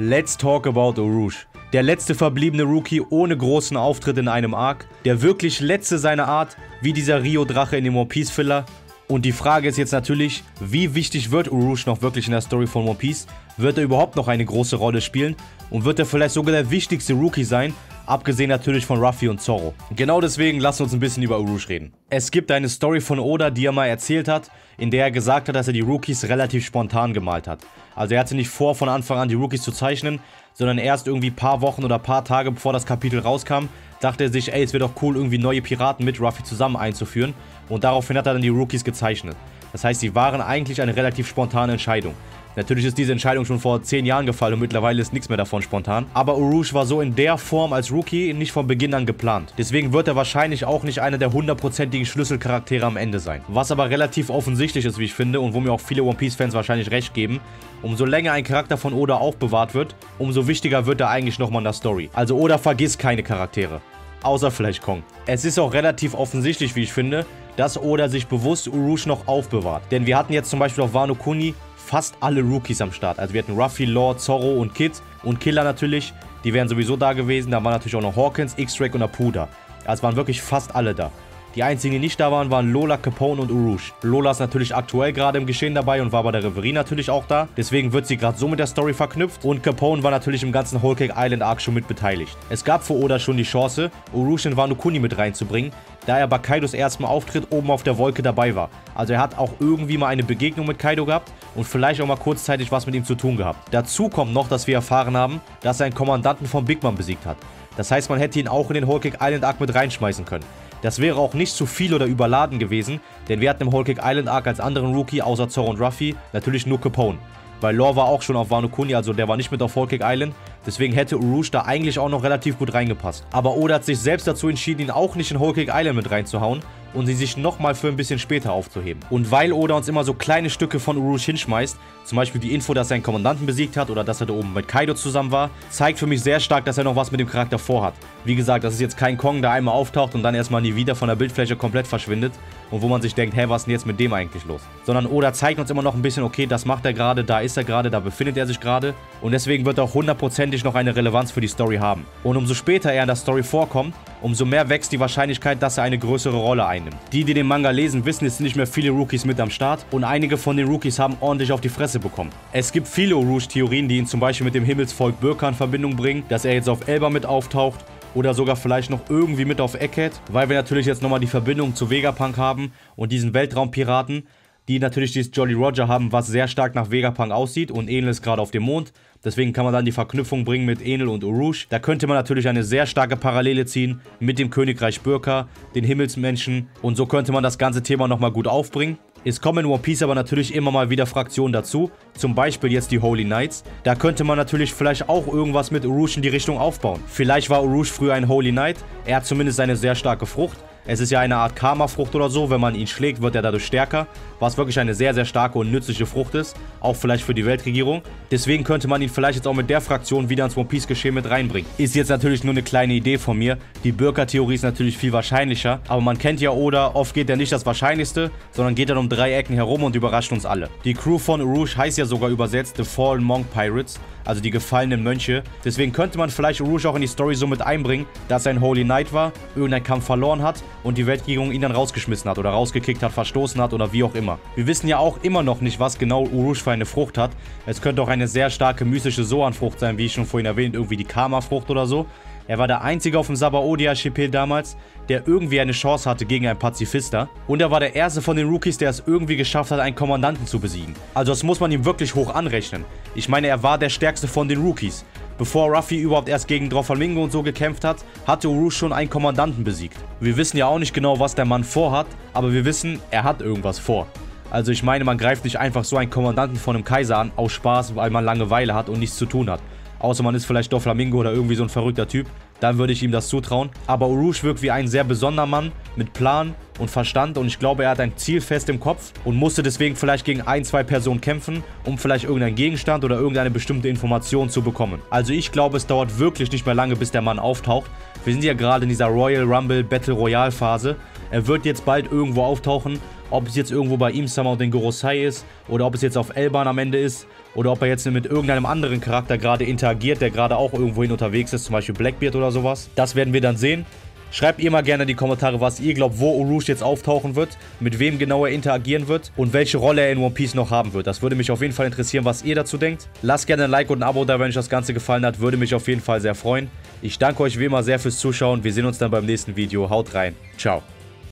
Let's talk about Urouge. Der letzte verbliebene Rookie ohne großen Auftritt in einem Arc, der wirklich letzte seiner Art, wie dieser Rio-Drache in dem One Piece-Filler. Und die Frage ist jetzt natürlich, wie wichtig wird Urouge noch wirklich in der Story von One Piece? Wird er überhaupt noch eine große Rolle spielen? Und wird er vielleicht sogar der wichtigste Rookie sein? Abgesehen natürlich von Ruffy und Zoro. Genau deswegen lassen wir uns ein bisschen über Urouge reden. Es gibt eine Story von Oda, die er mal erzählt hat, in der er gesagt hat, dass er die Rookies relativ spontan gemalt hat. Also er hatte nicht vor, von Anfang an die Rookies zu zeichnen, sondern erst irgendwie ein paar Wochen oder ein paar Tage bevor das Kapitel rauskam, dachte er sich, ey, es wäre doch cool, irgendwie neue Piraten mit Ruffy zusammen einzuführen. Und daraufhin hat er dann die Rookies gezeichnet. Das heißt, sie waren eigentlich eine relativ spontane Entscheidung. Natürlich ist diese Entscheidung schon vor 10 Jahren gefallen und mittlerweile ist nichts mehr davon spontan. Aber Urouge war so in der Form als Rookie nicht von Beginn an geplant. Deswegen wird er wahrscheinlich auch nicht einer der hundertprozentigen Schlüsselcharaktere am Ende sein. Was aber relativ offensichtlich ist, wie ich finde, und wo mir auch viele One Piece Fans wahrscheinlich recht geben, umso länger ein Charakter von Oda aufbewahrt wird, umso wichtiger wird er eigentlich nochmal in der Story. Also Oda vergisst keine Charaktere. Außer vielleicht Kong. Es ist auch relativ offensichtlich, wie ich finde, dass Oda sich bewusst Urouge noch aufbewahrt. Denn wir hatten jetzt zum Beispiel auf Wano Kuni fast alle Rookies am Start. Also wir hatten Ruffy, Law, Zoro und Kid und Killer natürlich. Die wären sowieso da gewesen. Da waren natürlich auch noch Hawkins, X-Drake und Apoo da. Also waren wirklich fast alle da. Die einzigen, die nicht da waren, waren Lola, Capone und Urouge. Lola ist natürlich aktuell gerade im Geschehen dabei und war bei der Reverie natürlich auch da. Deswegen wird sie gerade so mit der Story verknüpft. Und Capone war natürlich im ganzen Whole Cake Island Arc schon mit beteiligt. Es gab für Oda schon die Chance, Urouge in Wano Kuni mit reinzubringen, da er bei Kaidos ersten Auftritt oben auf der Wolke dabei war. Also er hat auch irgendwie mal eine Begegnung mit Kaido gehabt und vielleicht auch mal kurzzeitig was mit ihm zu tun gehabt. Dazu kommt noch, dass wir erfahren haben, dass er einen Kommandanten von Big Mom besiegt hat. Das heißt, man hätte ihn auch in den Whole Cake Island Arc mit reinschmeißen können. Das wäre auch nicht zu viel oder überladen gewesen, denn wir hatten im Whole Cake Island Arc als anderen Rookie außer Zoro und Ruffy natürlich nur Capone. Weil Law war auch schon auf Wano Kuni, also der war nicht mit auf Whole Cake Island. Deswegen hätte Urouge da eigentlich auch noch relativ gut reingepasst. Aber Oda hat sich selbst dazu entschieden, ihn auch nicht in Whole Cake Island mit reinzuhauen und sie sich nochmal für ein bisschen später aufzuheben. Und weil Oda uns immer so kleine Stücke von Urouge hinschmeißt, zum Beispiel die Info, dass er einen Kommandanten besiegt hat oder dass er da oben mit Kaido zusammen war, zeigt für mich sehr stark, dass er noch was mit dem Charakter vorhat. Wie gesagt, das ist jetzt kein Kong, der einmal auftaucht und dann erstmal nie wieder von der Bildfläche komplett verschwindet und wo man sich denkt, hä, was ist denn jetzt mit dem eigentlich los? Sondern Oda zeigt uns immer noch ein bisschen, okay, das macht er gerade, da ist er gerade, da befindet er sich gerade und deswegen wird er auch 100% noch eine Relevanz für die Story haben. Und umso später er in der Story vorkommt, umso mehr wächst die Wahrscheinlichkeit, dass er eine größere Rolle einnimmt. Die, die den Manga lesen, wissen, es sind nicht mehr viele Rookies mit am Start und einige von den Rookies haben ordentlich auf die Fresse bekommen. Es gibt viele Urouge-Theorien, die ihn zum Beispiel mit dem Himmelsvolk Birka in Verbindung bringen, dass er jetzt auf Elba mit auftaucht oder sogar vielleicht noch irgendwie mit auf Egghead, weil wir natürlich jetzt nochmal die Verbindung zu Vegapunk haben und diesen Weltraumpiraten, die natürlich dieses Jolly Roger haben, was sehr stark nach Vegapunk aussieht und Enel ist gerade auf dem Mond. Deswegen kann man dann die Verknüpfung bringen mit Enel und Urouge. Da könnte man natürlich eine sehr starke Parallele ziehen mit dem Königreich Birka, den Himmelsmenschen. Und so könnte man das ganze Thema nochmal gut aufbringen. Es kommen in One Piece aber natürlich immer mal wieder Fraktionen dazu. Zum Beispiel jetzt die Holy Knights. Da könnte man natürlich vielleicht auch irgendwas mit Urouge in die Richtung aufbauen. Vielleicht war Urouge früher ein Holy Knight. Er hat zumindest eine sehr starke Frucht. Es ist ja eine Art Karma-Frucht oder so, wenn man ihn schlägt, wird er dadurch stärker, was wirklich eine sehr, sehr starke und nützliche Frucht ist, auch vielleicht für die Weltregierung. Deswegen könnte man ihn vielleicht jetzt auch mit der Fraktion wieder ins One-Piece-Geschehen mit reinbringen. Ist jetzt natürlich nur eine kleine Idee von mir, die Birka-Theorie ist natürlich viel wahrscheinlicher, aber man kennt ja Oda, oft geht er nicht das Wahrscheinlichste, sondern geht dann um 3 Ecken herum und überrascht uns alle. Die Crew von Urouge heißt ja sogar übersetzt The Fallen Monk Pirates, also die gefallenen Mönche. Deswegen könnte man vielleicht Urouge auch in die Story so mit einbringen, dass er ein Holy Knight war, irgendein Kampf verloren hat und die Weltregierung ihn dann rausgeschmissen hat oder rausgekickt hat, verstoßen hat oder wie auch immer. Wir wissen ja auch immer noch nicht, was genau Urouge für eine Frucht hat. Es könnte auch eine sehr starke mystische Zoan-Frucht sein, wie ich schon vorhin erwähnt, irgendwie die Karma-Frucht oder so. Er war der Einzige auf dem Sabaody Archipel damals, der irgendwie eine Chance hatte gegen einen Pazifister. Und er war der Erste von den Rookies, der es irgendwie geschafft hat, einen Kommandanten zu besiegen. Also das muss man ihm wirklich hoch anrechnen. Ich meine, er war der Stärkste von den Rookies. Bevor Ruffy überhaupt erst gegen Doflamingo und so gekämpft hat, hatte Urouge schon einen Kommandanten besiegt. Wir wissen ja auch nicht genau, was der Mann vorhat, aber wir wissen, er hat irgendwas vor. Also ich meine, man greift nicht einfach so einen Kommandanten von einem Kaiser an, aus Spaß, weil man Langeweile hat und nichts zu tun hat. Außer man ist vielleicht Doflamingo oder irgendwie so ein verrückter Typ, dann würde ich ihm das zutrauen. Aber Urouge wirkt wie ein sehr besonderer Mann mit Plan und Verstand und ich glaube, er hat ein Ziel fest im Kopf und musste deswegen vielleicht gegen 1, 2 Personen kämpfen, um vielleicht irgendeinen Gegenstand oder irgendeine bestimmte Information zu bekommen. Also ich glaube, es dauert wirklich nicht mehr lange, bis der Mann auftaucht. Wir sind ja gerade in dieser Royal Rumble Battle Royale Phase. Er wird jetzt bald irgendwo auftauchen Ob es jetzt irgendwo bei Imsama und den Gorosai ist oder ob es jetzt auf Elban am Ende ist oder ob er jetzt mit irgendeinem anderen Charakter gerade interagiert, der gerade auch irgendwohin unterwegs ist, zum Beispiel Blackbeard oder sowas. Das werden wir dann sehen. Schreibt ihr mal gerne in die Kommentare, was ihr glaubt, wo Urouge jetzt auftauchen wird, mit wem genau er interagieren wird und welche Rolle er in One Piece noch haben wird. Das würde mich auf jeden Fall interessieren, was ihr dazu denkt. Lasst gerne ein Like und ein Abo da, wenn euch das Ganze gefallen hat. Würde mich auf jeden Fall sehr freuen. Ich danke euch wie immer sehr fürs Zuschauen. Wir sehen uns dann beim nächsten Video. Haut rein. Ciao.